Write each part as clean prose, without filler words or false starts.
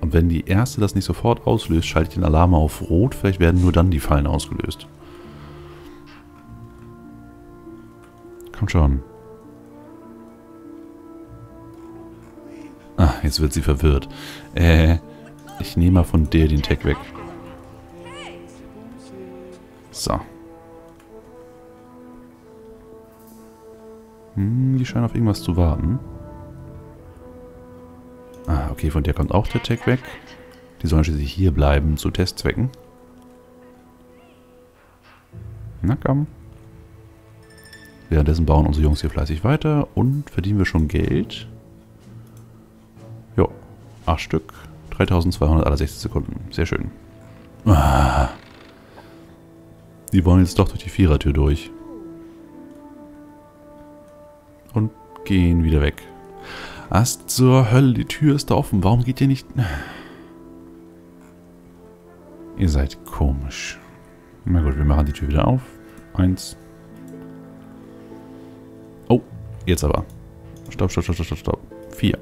Und wenn die erste das nicht sofort auslöst, schalte ich den Alarm auf Rot. Vielleicht werden nur dann die Fallen ausgelöst. Komm schon. Ah, jetzt wird sie verwirrt. Ich nehme mal von der den Tag weg. So. Hm, die scheinen auf irgendwas zu warten. Ah, okay, von der kommt auch der Tag weg. Die sollen schließlich hier bleiben zu Testzwecken. Na komm. Währenddessen bauen unsere Jungs hier fleißig weiter und verdienen wir schon Geld. Jo, 8 Stück. 3200 alle 60 Sekunden. Sehr schön. Ah. Die wollen jetzt doch durch die Vierertür durch. Und gehen wieder weg. Was zur Hölle? Die Tür ist da offen. Warum geht ihr nicht... Ihr seid komisch. Na gut, wir machen die Tür wieder auf. 1. Oh, jetzt aber. Stopp, stopp, stopp, stopp, stopp. 4.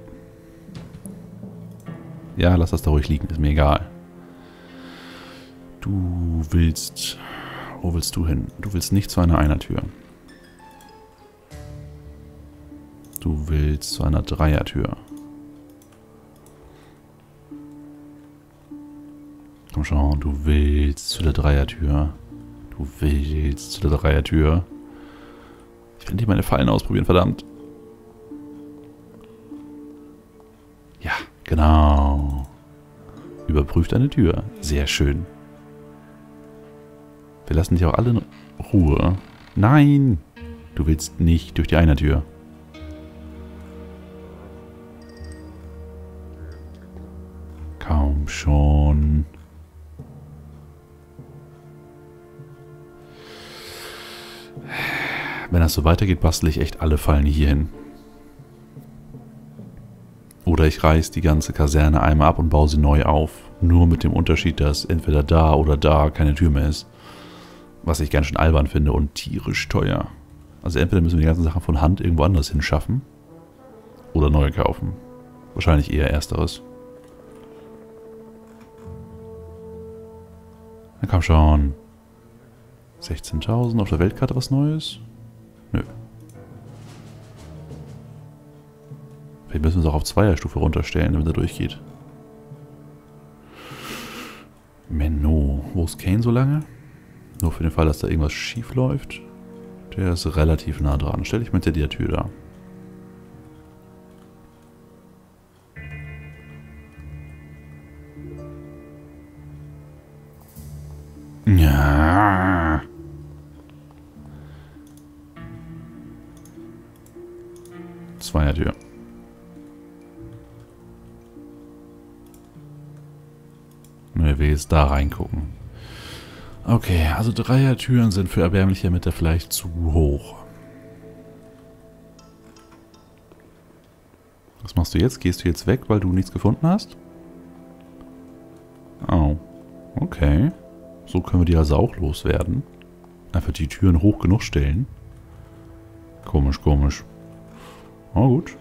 Ja, lass das da ruhig liegen. Ist mir egal. Du willst... Wo willst du hin? Du willst nicht zu einer Einer-Tür. Du willst zu einer Dreier-Tür. Komm schon, du willst zu der Dreier-Tür. Du willst zu der Dreier-Tür. Ich will nicht meine Fallen ausprobieren, verdammt. Ja, genau. Überprüft eine Tür. Sehr schön. Wir lassen dich auch alle in Ruhe. Nein! Du willst nicht durch die eine Tür. Kaum schon. Wenn das so weitergeht, bastle ich echt alle Fallen hier hin. Oder ich reiß die ganze Kaserne einmal ab und baue sie neu auf. Nur mit dem Unterschied, dass entweder da oder da keine Tür mehr ist. Was ich ganz schön albern finde und tierisch teuer. Also entweder müssen wir die ganzen Sachen von Hand irgendwo anders hinschaffen. Oder neu kaufen. Wahrscheinlich eher ersteres. Na komm schon. 16.000 auf der Weltkarte was Neues? Nö. Vielleicht müssen wir es auch auf Zweierstufe runterstellen, damit er durchgeht. Menno. Wo ist Kane so lange? Nur für den Fall, dass da irgendwas schief läuft. Der ist relativ nah dran. Stell dich mal hinter die Tür da. Ja. Zweiertür. Ne, will jetzt da reingucken. Okay, also Dreier-Türen sind für erbärmliche Ermittler vielleicht zu hoch. Was machst du jetzt? Gehst du jetzt weg, weil du nichts gefunden hast? Oh, okay. So können wir die also auch loswerden. Einfach die Türen hoch genug stellen. Komisch, komisch. Na gut.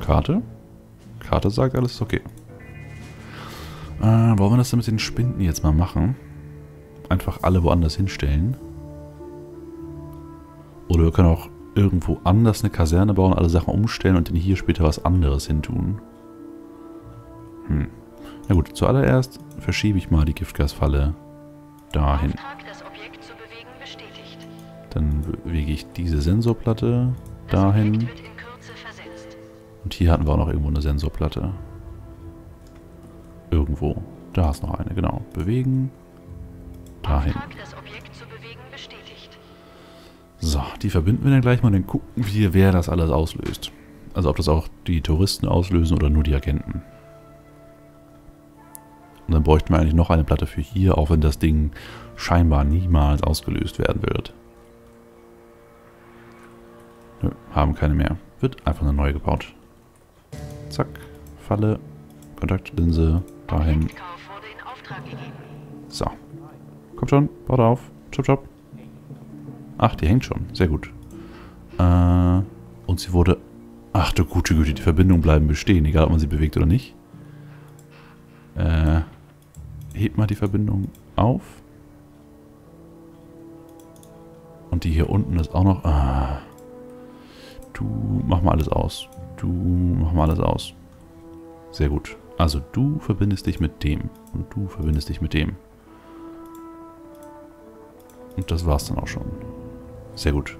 Karte? Karte sagt, alles ist okay. Wollen wir das denn mit den Spinden jetzt mal machen? Einfach alle woanders hinstellen. Oder wir können auch irgendwo anders eine Kaserne bauen, alle Sachen umstellen und dann hier später was anderes hintun. Hm. Na gut, zuallererst verschiebe ich mal die Giftgasfalle dahin. Dann bewege ich diese Sensorplatte dahin. Und hier hatten wir auch noch irgendwo eine Sensorplatte. Irgendwo. Da ist noch eine, genau. Bewegen. Dahin. So, die verbinden wir dann gleich mal und dann gucken wir, wer das alles auslöst. Also ob das auch die Touristen auslösen oder nur die Agenten. Und dann bräuchten wir eigentlich noch eine Platte für hier, auch wenn das Ding scheinbar niemals ausgelöst werden wird. Nö, haben keine mehr. Wird einfach eine neue gebaut. Zack, Falle, Kontaktlinse, dahin. So. Komm schon, baut auf. Chop, chop. Ach, die hängt schon. Sehr gut. Und sie wurde... Ach du gute Güte, die Verbindungen bleiben bestehen, egal ob man sie bewegt oder nicht. Hebt mal die Verbindung auf. Und die hier unten ist auch noch... Ah. Du mach mal alles aus. Du mach mal alles aus. Sehr gut. Also du verbindest dich mit dem. Und du verbindest dich mit dem. Und das war's dann auch schon. Sehr gut.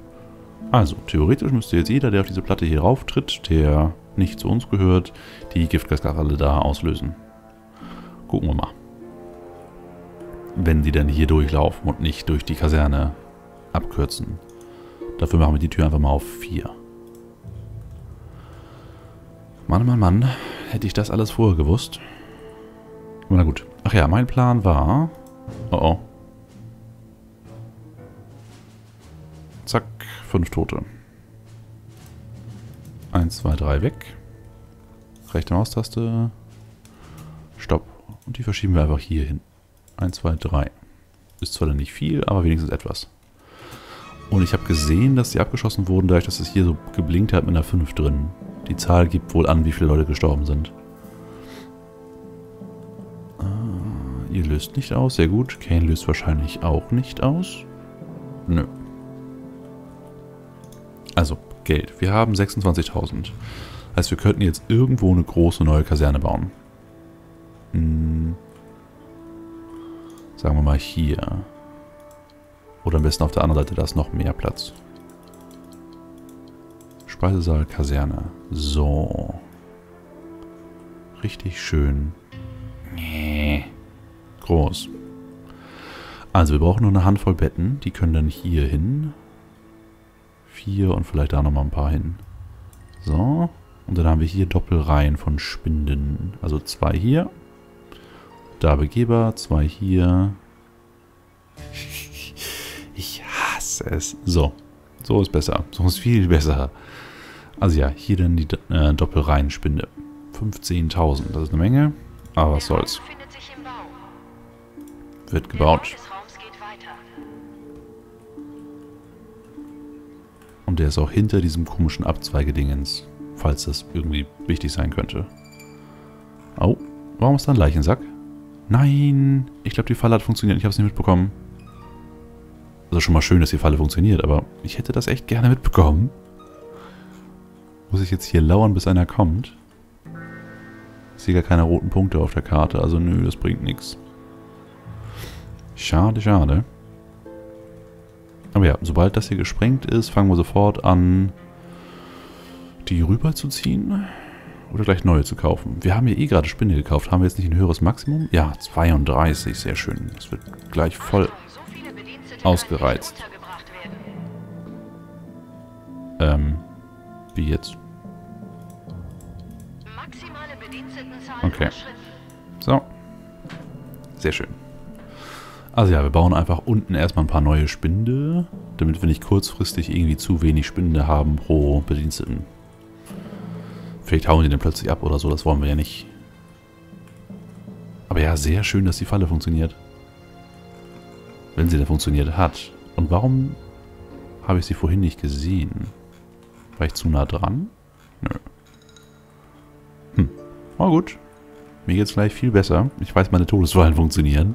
Also, theoretisch müsste jetzt jeder, der auf diese Platte hier rauf tritt, der nicht zu uns gehört, die Giftgaskaralle da auslösen. Gucken wir mal. Wenn sie denn hier durchlaufen und nicht durch die Kaserne abkürzen. Dafür machen wir die Tür einfach mal auf 4. Mann, Mann. Hätte ich das alles vorher gewusst. Na gut. Ach ja, mein Plan war... Oh oh. Zack, 5 Tote. 1, 2, 3 weg. Rechte Maustaste. Stopp. Und die verschieben wir einfach hier hin. 1, 2, 3. Ist zwar dann nicht viel, aber wenigstens etwas. Und ich habe gesehen, dass die abgeschossen wurden, dadurch, dass es hier so geblinkt hat mit einer 5 drin. Die Zahl gibt wohl an, wie viele Leute gestorben sind. Ah, ihr löst nicht aus, sehr gut. Kane löst wahrscheinlich auch nicht aus. Nö. Also, Geld. Wir haben 26.000. Also wir könnten jetzt irgendwo eine große neue Kaserne bauen. Hm. Sagen wir mal hier. Oder am besten auf der anderen Seite, da ist noch mehr Platz. Speisesaal, Kaserne. So. Richtig schön. Nee. Groß. Also wir brauchen nur eine Handvoll Betten. Die können dann hier hin. 4 und vielleicht da nochmal ein paar hin. So. Und dann haben wir hier Doppelreihen von Spinden. Also 2 hier. Da Begeber, 2 hier. Ich hasse es. So. So ist besser. So ist viel besser. Also ja, hier dann die Doppelreihenspinde. 15.000. Das ist eine Menge. Aber was soll's. Wird gebaut. Und der ist auch hinter diesem komischen Abzweigedingens. Falls das irgendwie wichtig sein könnte. Oh, warum ist da ein Leichensack? Nein! Ich glaube, die Falle hat funktioniert. Ich habe es nicht mitbekommen. Also schon mal schön, dass die Falle funktioniert, aber ich hätte das echt gerne mitbekommen. Muss ich jetzt hier lauern, bis einer kommt? Ich sehe gar keine roten Punkte auf der Karte, also nö, das bringt nichts. Schade, schade. Aber ja, sobald das hier gesprengt ist, fangen wir sofort an, die rüber zu ziehen. Oder gleich neue zu kaufen. Wir haben ja eh gerade Spinne gekauft. Haben wir jetzt nicht ein höheres Maximum? Ja, 32, sehr schön. Das wird gleich voll... ausgereizt. Wie jetzt? Okay. So. Sehr schön. Also ja, wir bauen einfach unten erstmal ein paar neue Spinde, damit wir nicht kurzfristig irgendwie zu wenig Spinde haben pro Bediensteten. Vielleicht hauen die dann plötzlich ab oder so, das wollen wir ja nicht. Aber ja, sehr schön, dass die Falle funktioniert. Wenn sie denn funktioniert hat. Und warum habe ich sie vorhin nicht gesehen? War ich zu nah dran? Nö. Hm. Na gut. Mir geht's gleich viel besser. Ich weiß, meine Todesfallen funktionieren.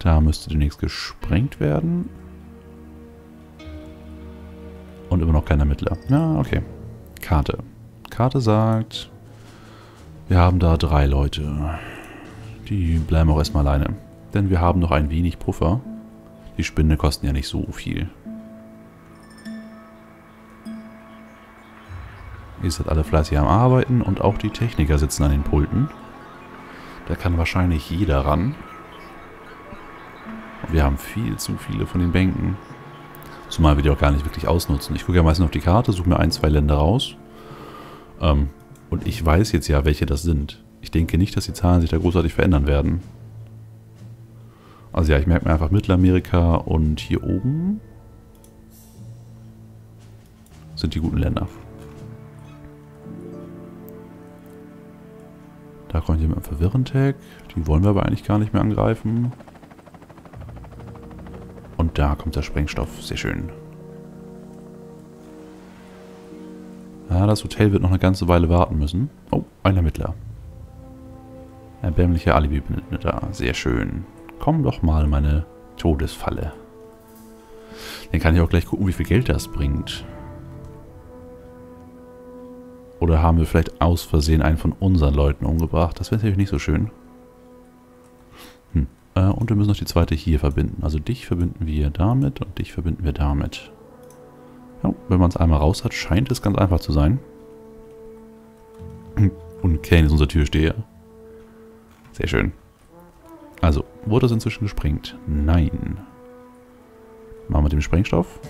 Da müsste demnächst gesprengt werden. Und immer noch kein Ermittler. Na, okay. Karte. Karte sagt, wir haben da 3 Leute. Die bleiben auch erstmal alleine. Denn wir haben noch ein wenig Puffer. Die Spinde kosten ja nicht so viel. Ihr seid alle fleißig am Arbeiten und auch die Techniker sitzen an den Pulten. Da kann wahrscheinlich jeder ran. Und wir haben viel zu viele von den Bänken. Zumal wir die auch gar nicht wirklich ausnutzen. Ich gucke ja meistens auf die Karte, suche mir 1, 2 Länder raus. Und ich weiß jetzt ja, welche das sind. Ich denke nicht, dass die Zahlen sich da großartig verändern werden. Also ja, ich merke mir einfach Mittelamerika und hier oben sind die guten Länder. Da kommt jemand mit einem Verwirren-Tag. Die wollen wir aber eigentlich gar nicht mehr angreifen. Und da kommt der Sprengstoff. Sehr schön. Ja, das Hotel wird noch eine ganze Weile warten müssen. Oh, ein Ermittler. Erbärmliche Alibi-Bündner. Sehr schön. Komm doch mal in meine Todesfalle. Dann kann ich auch gleich gucken, wie viel Geld das bringt. Oder haben wir vielleicht aus Versehen einen von unseren Leuten umgebracht? Das wäre natürlich nicht so schön. Und wir müssen noch die zweite hier verbinden. Also dich verbinden wir damit und dich verbinden wir damit. Ja, wenn man es einmal raus hat, scheint es ganz einfach zu sein. Und Kane ist unser Türsteher. Sehr schön. Also, wurde das inzwischen gesprengt? Nein. Mal mit dem Sprengstoff.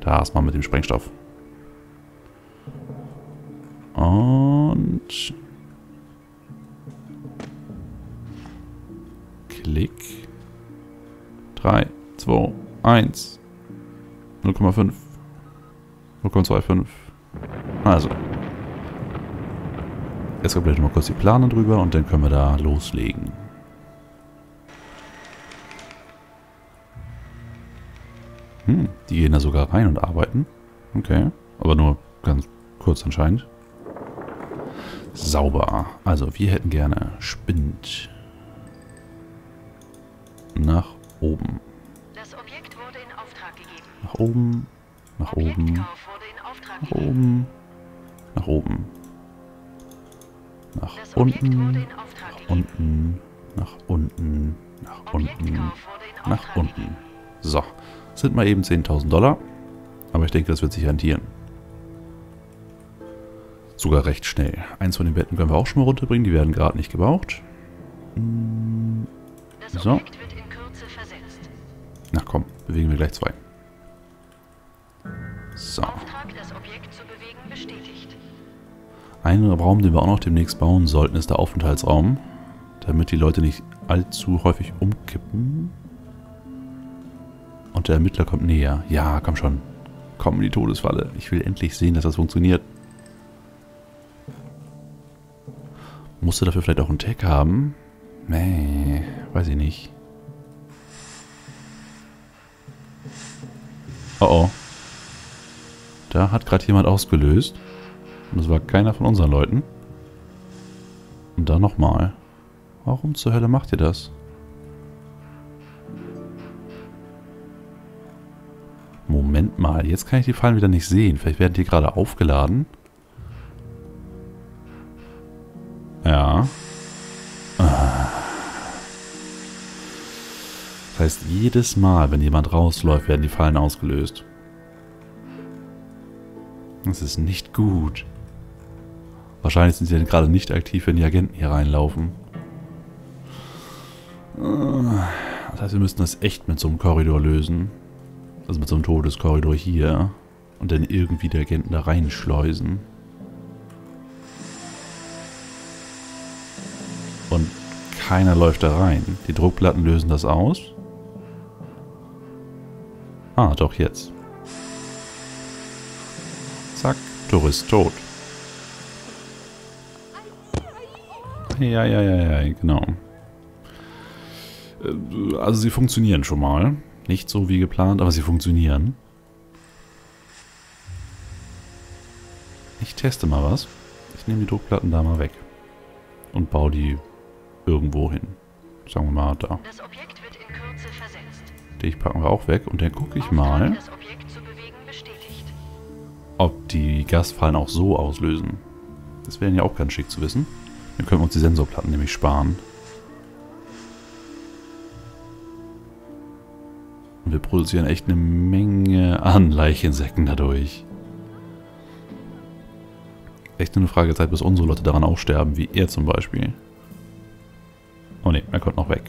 Das mal mit dem Sprengstoff. Und... Klick. 3, 2, 1. 0,5. 0,25. Also. Jetzt kommt gleich mal kurz die Plane drüber und dann können wir da loslegen. Die gehen da sogar rein und arbeiten. Okay. Aber nur ganz kurz anscheinend. Sauber. Also, wir hätten gerne Spind. Nach oben. Das Objekt wurde in Auftrag gegeben. Nach oben. Nach oben. Nach oben. Nach oben. Nach unten. Nach unten. Nach unten. Nach unten. Nach unten. So. Das sind mal eben $10.000. Aber ich denke, das wird sich rentieren. Sogar recht schnell. Eins von den Betten können wir auch schon mal runterbringen. Die werden gerade nicht gebraucht. So. Na komm, bewegen wir gleich zwei. So. Ein Raum, den wir auch noch demnächst bauen sollten, ist der Aufenthaltsraum. Damit die Leute nicht allzu häufig umkippen. Und der Ermittler kommt näher. Ja, komm schon. Komm in die Todesfalle. Ich will endlich sehen, dass das funktioniert. Musst du dafür vielleicht auch einen Tag haben? Nee, weiß ich nicht. Oh oh. Da hat gerade jemand ausgelöst. Und das war keiner von unseren Leuten. Und dann nochmal. Warum zur Hölle macht ihr das? Moment mal, jetzt kann ich die Fallen wieder nicht sehen. Vielleicht werden die gerade aufgeladen. Ja. Das heißt, jedes Mal, wenn jemand rausläuft, werden die Fallen ausgelöst. Das ist nicht gut. Wahrscheinlich sind sie dann gerade nicht aktiv, wenn die Agenten hier reinlaufen. Das heißt, wir müssten das echt mit so einem Korridor lösen. Also mit so einem Todeskorridor hier. Und dann irgendwie die Agenten da reinschleusen. Und keiner läuft da rein. Die Druckplatten lösen das aus. Ah, doch jetzt. Zack, Tourist tot. Ja, genau. Also sie funktionieren schon mal. Nicht so wie geplant, aber sie funktionieren. Ich teste mal was. Ich nehme die Druckplatten da mal weg. Und baue die... irgendwo hin. Sagen wir mal da. Das Objekt wird in Kürze versetzt. Die packen wir auch weg und dann gucke ich mal, ob die Gasfallen auch so auslösen. Das wäre ja auch ganz schick zu wissen. Dann können wir uns die Sensorplatten nämlich sparen. Und wir produzieren echt eine Menge an Leichensäcken dadurch. Echt nur eine Frage der Zeit, bis unsere Leute daran auch sterben, wie er zum Beispiel. Oh ne, er kommt noch weg.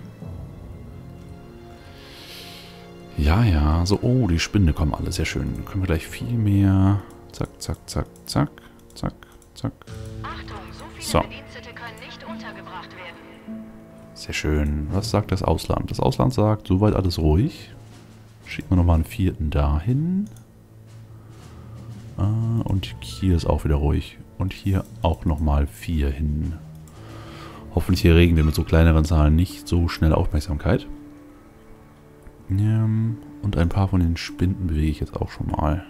Ja, so, oh, die Spinde kommen alle, sehr schön. Dann können wir gleich viel mehr... Zack, zack, zack, zack, zack, zack. Achtung, so viele so. Bedienstete können nicht untergebracht werden. Sehr schön. Was sagt das Ausland? Das Ausland sagt, soweit alles ruhig. Schicken wir nochmal einen vierten dahin. Und hier ist auch wieder ruhig. Und hier auch nochmal 4 hin. Hoffentlich hier regen wir mit so kleineren Zahlen nicht so schnell Aufmerksamkeit. Ja, und ein paar von den Spinden bewege ich jetzt auch schon mal.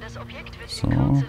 Das Objekt wird so.